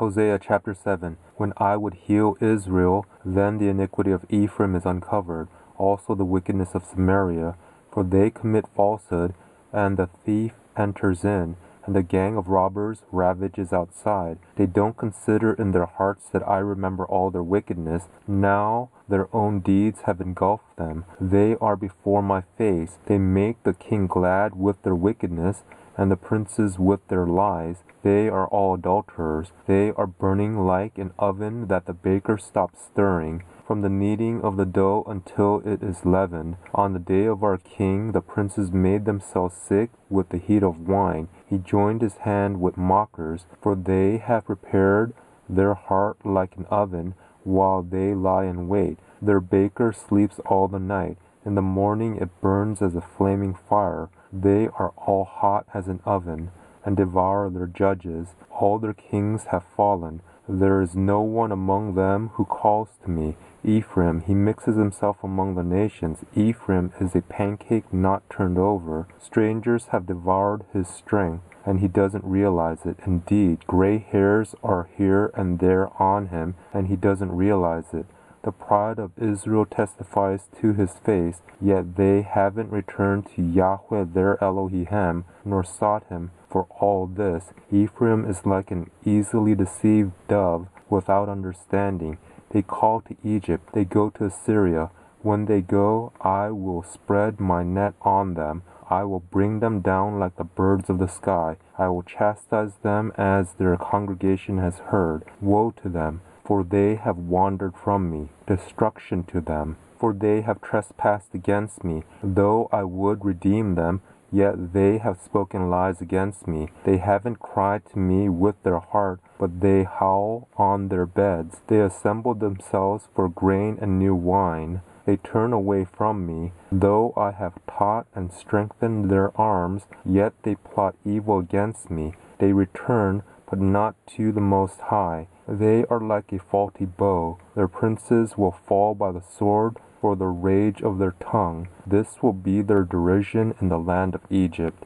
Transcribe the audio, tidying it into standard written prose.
Hosea chapter 7, when I would heal Israel, then the iniquity of Ephraim is uncovered, also the wickedness of Samaria, for they commit falsehood, and the thief enters in, and the gang of robbers ravages outside. They don't consider in their hearts that I remember all their wickedness. Now their own deeds have engulfed them. They are before my face. They make the king glad with their wickedness, and the princes with their lies. They are all adulterers. They are burning like an oven that the baker stops stirring, from the kneading of the dough until it is leavened. On the day of our king, the princes made themselves sick with the heat of wine. He joined his hand with mockers, for they have prepared their heart like an oven while they lie in wait. Their baker sleeps all the night. In the morning it burns as a flaming fire. They are all hot as an oven, and devour their judges. All their kings have fallen. There is no one among them who calls to me. Ephraim, he mixes himself among the nations. Ephraim is a pancake not turned over. Strangers have devoured his strength, and he doesn't realize it. Indeed, gray hairs are here and there on him, and he doesn't realize it. The pride of Israel testifies to his face, yet they haven't returned to Yahweh their Elohim, nor sought him. For all this, Ephraim is like an easily deceived dove without understanding. They call to Egypt, they go to Assyria. When they go, I will spread my net on them. I will bring them down like the birds of the sky. I will chastise them as their congregation has heard. Woe to them, for they have wandered from me. Destruction to them, for they have trespassed against me. Though I would redeem them, yet they have spoken lies against me. They haven't cried to me with their heart, but they howl on their beds. They assemble themselves for grain and new wine. They turn away from me. Though I have taught and strengthened their arms, yet they plot evil against me. They return, but not to the Most High. They are like a faulty bow. Their princes will fall by the sword, for the rage of their tongue. This will be their derision in the land of Egypt.